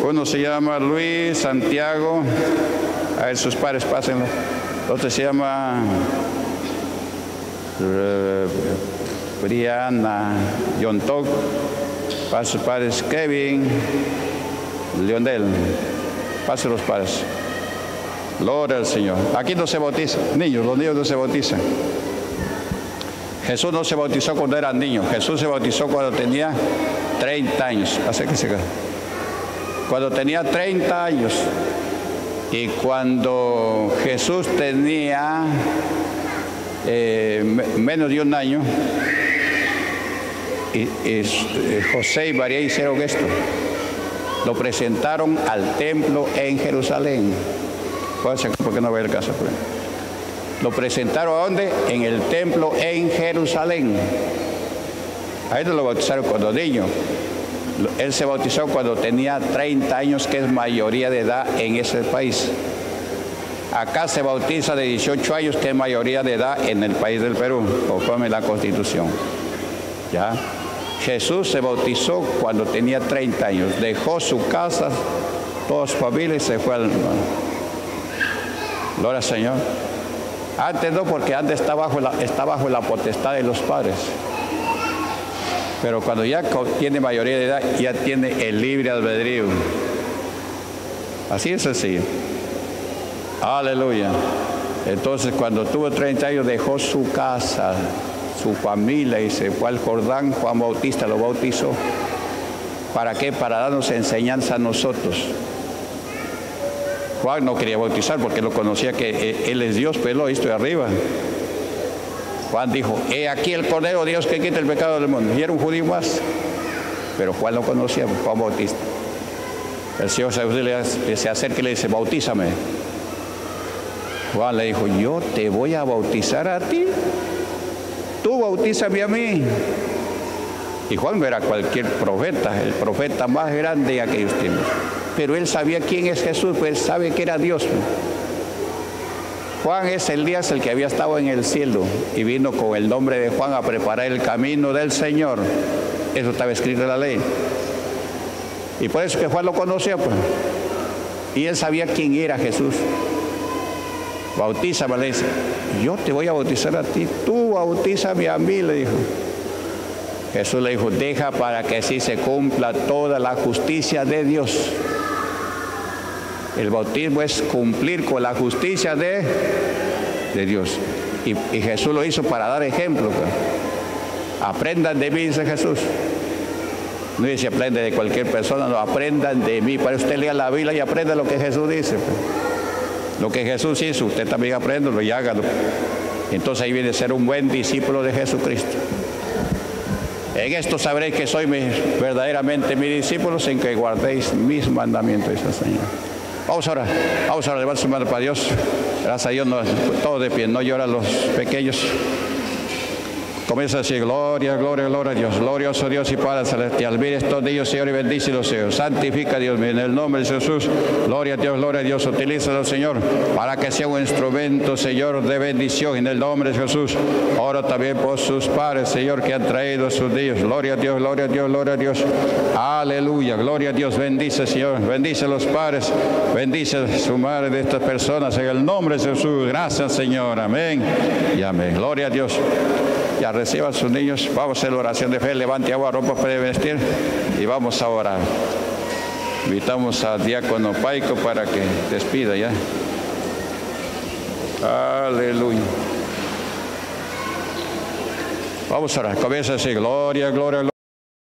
Uno se llama Luis Santiago, a ver, sus pares, pásenlo. Otro se llama Brianna Yontoc, para sus pares, Kevin, Leonel, pase los pares. Gloria al Señor. Aquí no se bautizan niños, los niños no se bautizan. Jesús no se bautizó cuando era niño, Jesús se bautizó cuando tenía 30 años. Acérquese acá. Cuando tenía 30 años. Y cuando Jesús tenía menos de un año, José y María hicieron esto. Lo presentaron al templo en Jerusalén. Porque no va a haber caso. Lo presentaron ¿a dónde? En el templo en Jerusalén. A él lo bautizaron cuando niño. Él se bautizó cuando tenía 30 años, que es mayoría de edad en ese país. Acá se bautiza de 18 años, que es mayoría de edad en el país del Perú, conforme la Constitución. ¿Ya? Jesús se bautizó cuando tenía 30 años. Dejó su casa, toda su familia, y se fue al... Gloria al Señor. Antes no, porque antes está bajo la potestad de los padres. Pero cuando ya tiene mayoría de edad, ya tiene el libre albedrío. Así es sencillo. Aleluya. Entonces, cuando tuvo 30 años, dejó su casa, su familia, y se fue al Jordán. Juan Bautista lo bautizó. ¿Para qué? Para darnos enseñanza a nosotros. Juan no quería bautizar porque lo conocía que él es Dios, pero lo hizo de arriba. Juan dijo, he aquí el Cordero de Dios que quita el pecado del mundo. Y era un judío más. Pero Juan lo conocía, Juan Bautista. El Señor se acerca y le dice, bautízame. Juan le dijo, yo te voy a bautizar a ti. Tú bautízame a mí. Y Juan no era cualquier profeta, el profeta más grande de aquellos tiempos. Pero él sabía quién es Jesús, pues él sabe que era Dios. Juan es Elías, el que había estado en el cielo, y vino con el nombre de Juan a preparar el camino del Señor. Eso estaba escrito en la ley. Y por eso que Juan lo conocía, pues. Y él sabía quién era Jesús. Bautízame, le dice. Yo te voy a bautizar a ti, tú bautízame a mí, le dijo. Jesús le dijo, deja para que así se cumpla toda la justicia de Dios. El bautismo es cumplir con la justicia de Dios. Y Jesús lo hizo para dar ejemplo. Aprendan de mí, dice Jesús. No dice aprende de cualquier persona, no, aprendan de mí. Para usted lea la Biblia y aprenda lo que Jesús dice. Lo que Jesús hizo, usted también apréndalo y hágalo. Entonces ahí viene a ser un buen discípulo de Jesucristo. En esto sabréis que sois verdaderamente mis discípulos, en que guardéis mis mandamientos, dice el Señor. Vamos ahora, levantar su mano para Dios. Gracias a Dios, todos de pie, no lloran los pequeños. Comienza a decir, gloria, gloria, gloria a Dios, glorioso Dios y Padre Celestial. Mira estos niños, Señor, y bendícelos, Señor. Santifica, Dios mío, en el nombre de Jesús. Gloria a Dios, utilízalos, Señor, para que sea un instrumento, Señor, de bendición, en el nombre de Jesús. Ahora también por sus padres, Señor, que han traído a sus niños. Gloria a Dios, gloria a Dios, gloria a Dios. Aleluya, gloria a Dios, bendice, Señor, bendice a los padres, bendice a su madre de estas personas, en el nombre de Jesús. Gracias, Señor, amén y amén. Gloria a Dios. Ya reciban sus niños. Vamos a hacer la oración de fe. Levante agua, ropa para vestir y vamos a orar. Invitamos a diácono Paico para que despida ya. Aleluya. Vamos a orar. Comienza a decir gloria, gloria, gloria.